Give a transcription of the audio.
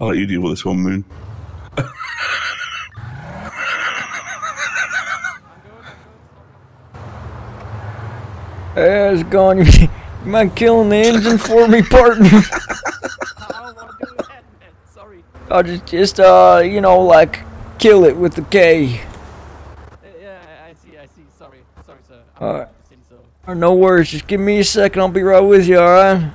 I'll let you deal with this one, Moon. It's gone. Man, killing the engine for me, partner. I'll just, you know, like, kill it with the K. Yeah, I see. Sorry, sir. Alright. No worries. Just give me a second. I'll be right with you, alright?